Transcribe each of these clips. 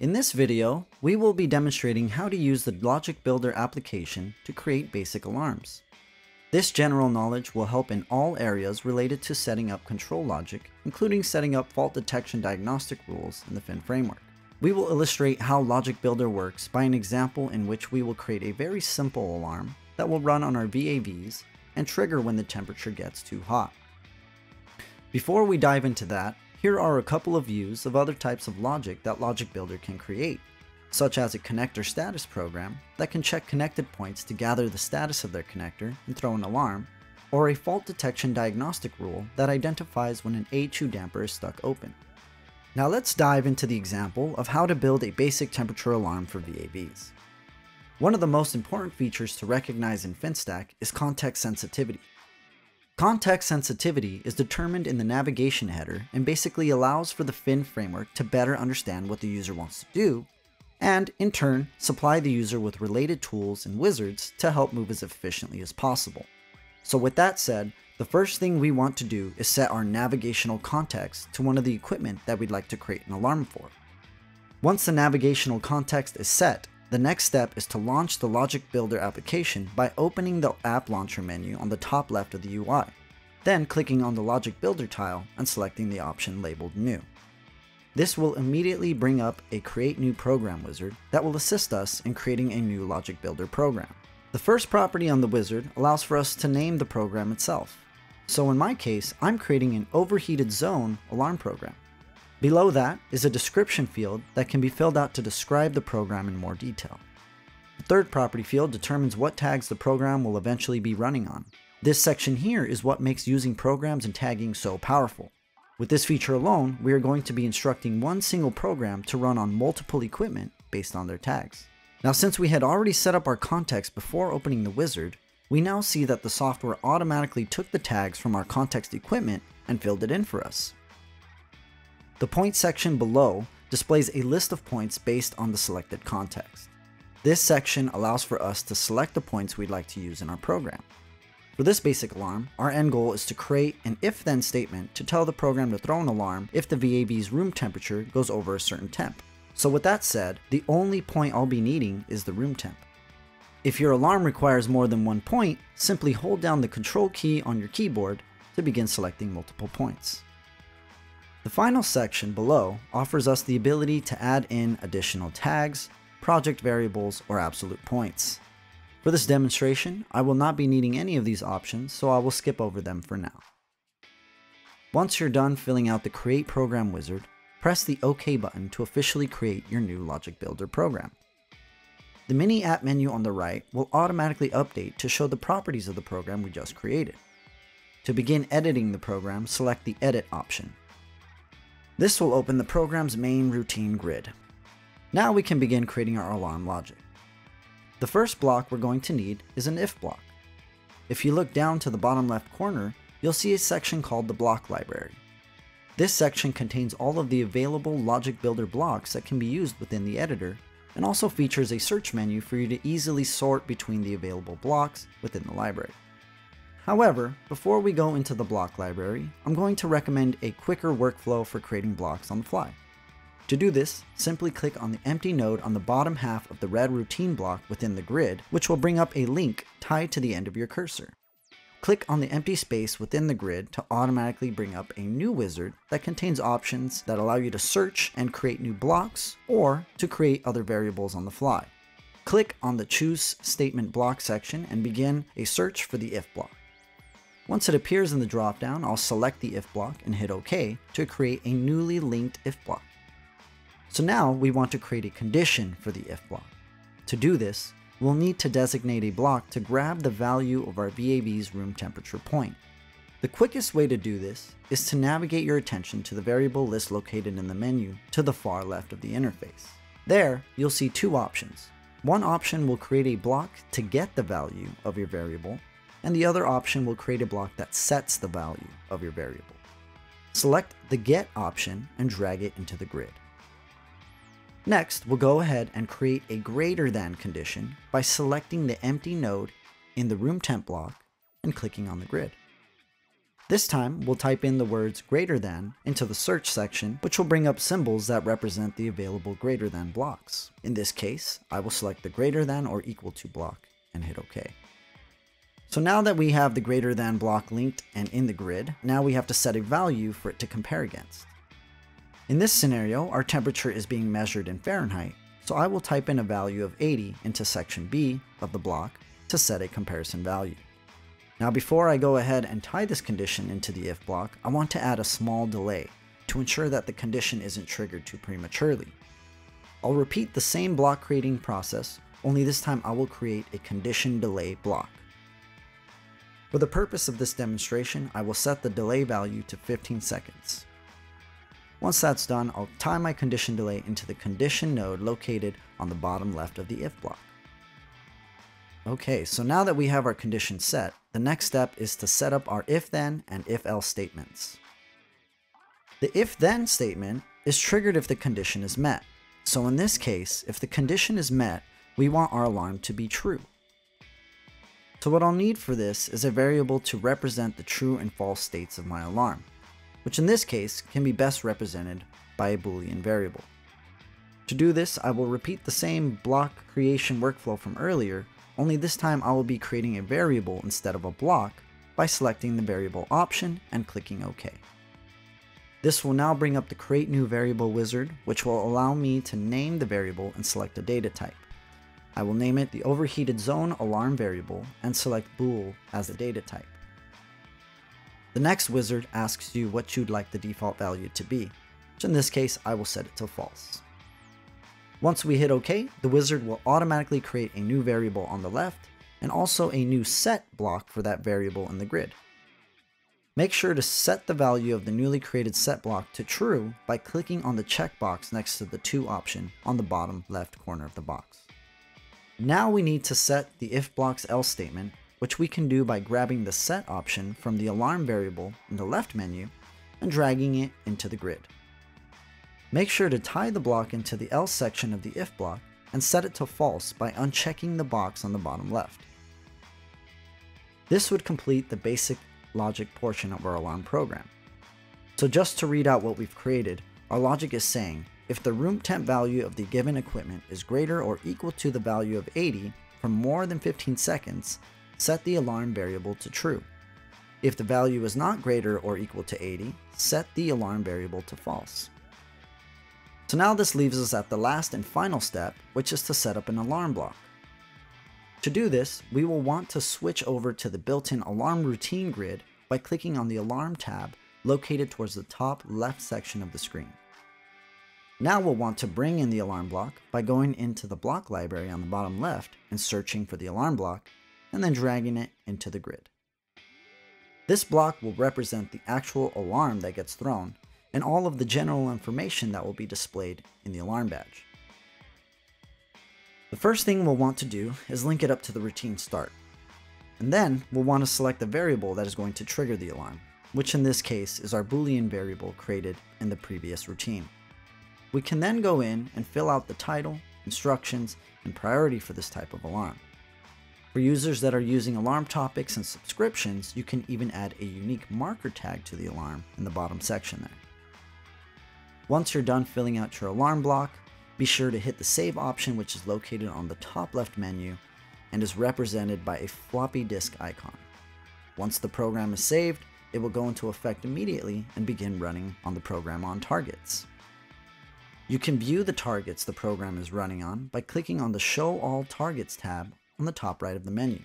In this video, we will be demonstrating how to use the Logic Builder application to create basic alarms. This general knowledge will help in all areas related to setting up control logic, including setting up fault detection diagnostic rules in the Fin framework. We will illustrate how Logic Builder works by an example in which we will create a very simple alarm that will run on our VAVs and trigger when the temperature gets too hot. Before we dive into that, here are a couple of views of other types of logic that Logic Builder can create, such as a connector status program that can check connected points to gather the status of their connector and throw an alarm, or a fault detection diagnostic rule that identifies when an A2 damper is stuck open. Now let's dive into the example of how to build a basic temperature alarm for VAVs. One of the most important features to recognize in FinStack is context sensitivity. Context sensitivity is determined in the navigation header and basically allows for the Fin framework to better understand what the user wants to do, and in turn, supply the user with related tools and wizards to help move as efficiently as possible. So with that said, the first thing we want to do is set our navigational context to one of the equipment that we'd like to create an alarm for. Once the navigational context is set, the next step is to launch the Logic Builder application by opening the App Launcher menu on the top left of the UI, then clicking on the Logic Builder tile and selecting the option labeled New. This will immediately bring up a Create New Program wizard that will assist us in creating a new Logic Builder program. The first property on the wizard allows for us to name the program itself. So in my case, I'm creating an Overheated Zone alarm program. Below that is a description field that can be filled out to describe the program in more detail. The third property field determines what tags the program will eventually be running on. This section here is what makes using programs and tagging so powerful. With this feature alone, we are going to be instructing one single program to run on multiple equipment based on their tags. Now, since we had already set up our context before opening the wizard, we now see that the software automatically took the tags from our context equipment and filled it in for us. The point section below displays a list of points based on the selected context. This section allows for us to select the points we'd like to use in our program. For this basic alarm, our end goal is to create an if-then statement to tell the program to throw an alarm if the VAV's room temperature goes over a certain temp. So with that said, the only point I'll be needing is the room temp. If your alarm requires more than one point, simply hold down the Control key on your keyboard to begin selecting multiple points. The final section below offers us the ability to add in additional tags, project variables, or absolute points. For this demonstration, I will not be needing any of these options, so I will skip over them for now. Once you're done filling out the Create Program wizard, press the OK button to officially create your new Logic Builder program. The mini app menu on the right will automatically update to show the properties of the program we just created. To begin editing the program, select the Edit option. This will open the program's main routine grid. Now we can begin creating our alarm logic. The first block we're going to need is an if block. If you look down to the bottom left corner, you'll see a section called the block library. This section contains all of the available Logic Builder blocks that can be used within the editor, and also features a search menu for you to easily sort between the available blocks within the library. However, before we go into the block library, I'm going to recommend a quicker workflow for creating blocks on the fly. To do this, simply click on the empty node on the bottom half of the red routine block within the grid, which will bring up a link tied to the end of your cursor. Click on the empty space within the grid to automatically bring up a new wizard that contains options that allow you to search and create new blocks, or to create other variables on the fly. Click on the Choose Statement Block section and begin a search for the if block. Once it appears in the dropdown, I'll select the if block and hit OK to create a newly linked if block. So now we want to create a condition for the if block. To do this, we'll need to designate a block to grab the value of our VAV's room temperature point. The quickest way to do this is to navigate your attention to the variable list located in the menu to the far left of the interface. There, you'll see two options. One option will create a block to get the value of your variable, and the other option will create a block that sets the value of your variable. Select the Get option and drag it into the grid. Next, we'll go ahead and create a greater than condition by selecting the empty node in the Room Temp block and clicking on the grid. This time, we'll type in the words greater than into the search section, which will bring up symbols that represent the available greater than blocks. In this case, I will select the greater than or equal to block and hit OK. So now that we have the greater than block linked and in the grid, now we have to set a value for it to compare against. In this scenario, our temperature is being measured in Fahrenheit, so I will type in a value of 80 into section B of the block to set a comparison value. Now before I go ahead and tie this condition into the if block, I want to add a small delay to ensure that the condition isn't triggered too prematurely. I'll repeat the same block creating process, only this time I will create a condition delay block. For the purpose of this demonstration, I will set the delay value to 15 seconds. Once that's done, I'll tie my condition delay into the condition node located on the bottom left of the if block. Okay, so now that we have our condition set, the next step is to set up our if-then and if-else statements. The if-then statement is triggered if the condition is met. So in this case, if the condition is met, we want our alarm to be true. So what I'll need for this is a variable to represent the true and false states of my alarm, which in this case can be best represented by a Boolean variable. To do this, I will repeat the same block creation workflow from earlier, only this time I will be creating a variable instead of a block by selecting the variable option and clicking OK. This will now bring up the Create New Variable wizard, which will allow me to name the variable and select a data type. I will name it the Overheated Zone Alarm variable and select bool as the data type. The next wizard asks you what you'd like the default value to be, which in this case I will set it to false. Once we hit OK, the wizard will automatically create a new variable on the left and also a new set block for that variable in the grid. Make sure to set the value of the newly created set block to true by clicking on the checkbox next to the To option on the bottom left corner of the box. Now we need to set the if block's else statement, which we can do by grabbing the set option from the alarm variable in the left menu and dragging it into the grid. Make sure to tie the block into the else section of the if block and set it to false by unchecking the box on the bottom left. This would complete the basic logic portion of our alarm program. So just to read out what we've created, our logic is saying, if the room temp value of the given equipment is greater or equal to the value of 80 for more than 15 seconds, set the alarm variable to true. If the value is not greater or equal to 80, set the alarm variable to false. So now this leaves us at the last and final step, which is to set up an alarm block. To do this, we will want to switch over to the built-in alarm routine grid by clicking on the alarm tab located towards the top left section of the screen. Now we'll want to bring in the alarm block by going into the block library on the bottom left and searching for the alarm block, and then dragging it into the grid. This block will represent the actual alarm that gets thrown and all of the general information that will be displayed in the alarm badge. The first thing we'll want to do is link it up to the routine start. And then we'll want to select the variable that is going to trigger the alarm, which in this case is our Boolean variable created in the previous routine. We can then go in and fill out the title, instructions, and priority for this type of alarm. For users that are using alarm topics and subscriptions, you can even add a unique marker tag to the alarm in the bottom section there. Once you're done filling out your alarm block, be sure to hit the Save option, which is located on the top left menu and is represented by a floppy disk icon. Once the program is saved, it will go into effect immediately and begin running on the program on targets. You can view the targets the program is running on by clicking on the Show All Targets tab on the top right of the menu.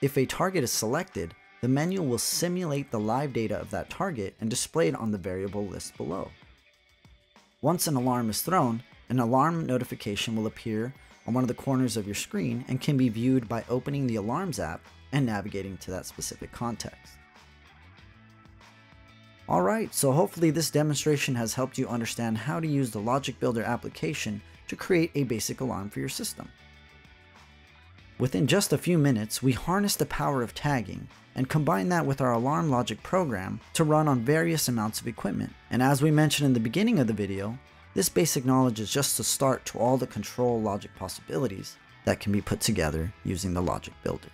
If a target is selected, the menu will simulate the live data of that target and display it on the variable list below. Once an alarm is thrown, an alarm notification will appear on one of the corners of your screen and can be viewed by opening the Alarms app and navigating to that specific context. Alright, so hopefully this demonstration has helped you understand how to use the Logic Builder application to create a basic alarm for your system. Within just a few minutes, we harness the power of tagging and combine that with our alarm logic program to run on various amounts of equipment. And as we mentioned in the beginning of the video, this basic knowledge is just the start to all the control logic possibilities that can be put together using the Logic Builder.